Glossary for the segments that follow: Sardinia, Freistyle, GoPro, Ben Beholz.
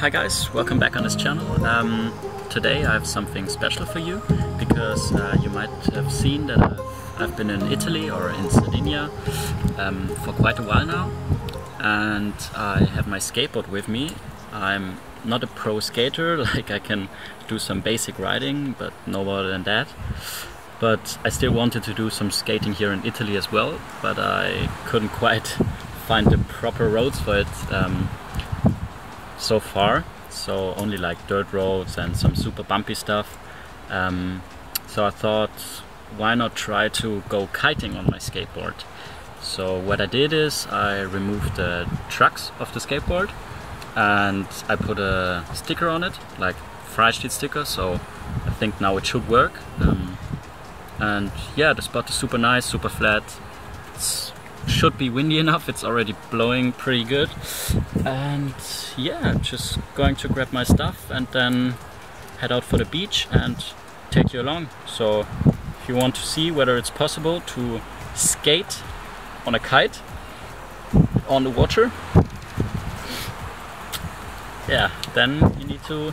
Hi guys, welcome back on this channel. Today I have something special for you because you might have seen that I've been in Italy or in Sardinia for quite a while now, and I have my skateboard with me. I'm not a pro skater, like I can do some basic riding but no more than that. But I still wanted to do some skating here in Italy as well, but I couldn't quite find the proper roads for it. So far, so only like dirt roads and some super bumpy stuff. So I thought, why not try to go kiting on my skateboard? So what I did is I removed the trucks of the skateboard and I put a sticker on it, like Freistyle sticker, so I think now it should work. And yeah, the spot is super nice, super flat. It should be windy enough, it's already blowing pretty good. And yeah, just going to grab my stuff and then head out for the beach and take you along. So if you want to see whether it's possible to skate on a kite on the water, yeah, then you need to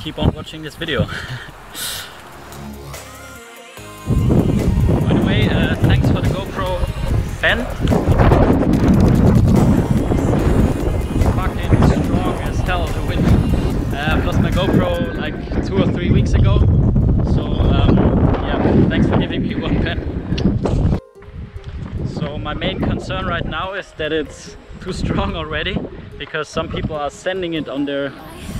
keep on watching this video. By the way, thanks for the GoPro, Ben. GoPro like 2 or 3 weeks ago, so yeah, thanks for giving me one pen. So my main concern right now is that it's too strong already, because some people are sending it on their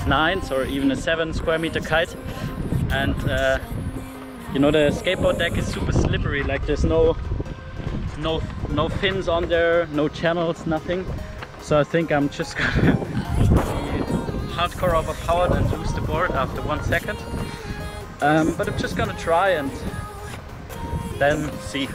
9s or even a 7 square meter kite, and you know, the skateboard deck is super slippery, like there's no fins on there, no channels, nothing. So I think I'm just gonna hardcore overpowered and lose the board after 1 second, but I'm just gonna try and then see.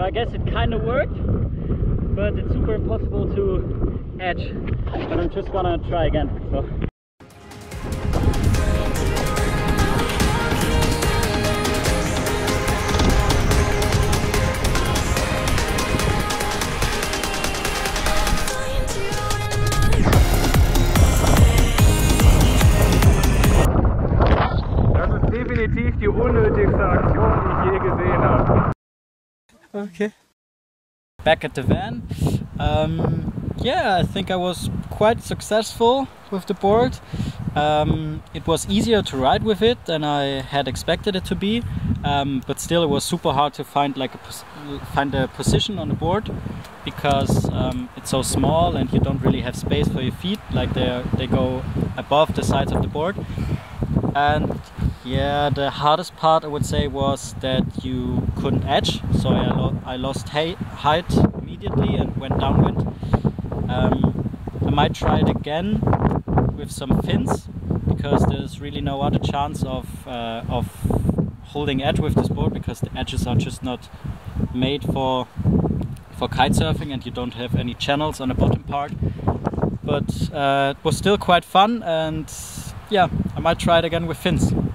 I guess it kind of worked, but it's super impossible to edge, but I'm just gonna try again. So. Das ist definitiv die unnötigste Aktion, die ich je gesehen habe. Okay. Back at the van. Yeah, I think I was quite successful with the board. It was easier to ride with it than I had expected it to be, but still it was super hard to find like a position on the board, because it's so small and you don't really have space for your feet. Like they go above the sides of the board. And yeah, the hardest part I would say was that you couldn't edge, so I lost height immediately and went downwind. I might try it again with some fins, because there's really no other chance of holding edge with this board, because the edges are just not made for kite surfing, and you don't have any channels on the bottom part. But it was still quite fun, and yeah, I might try it again with fins.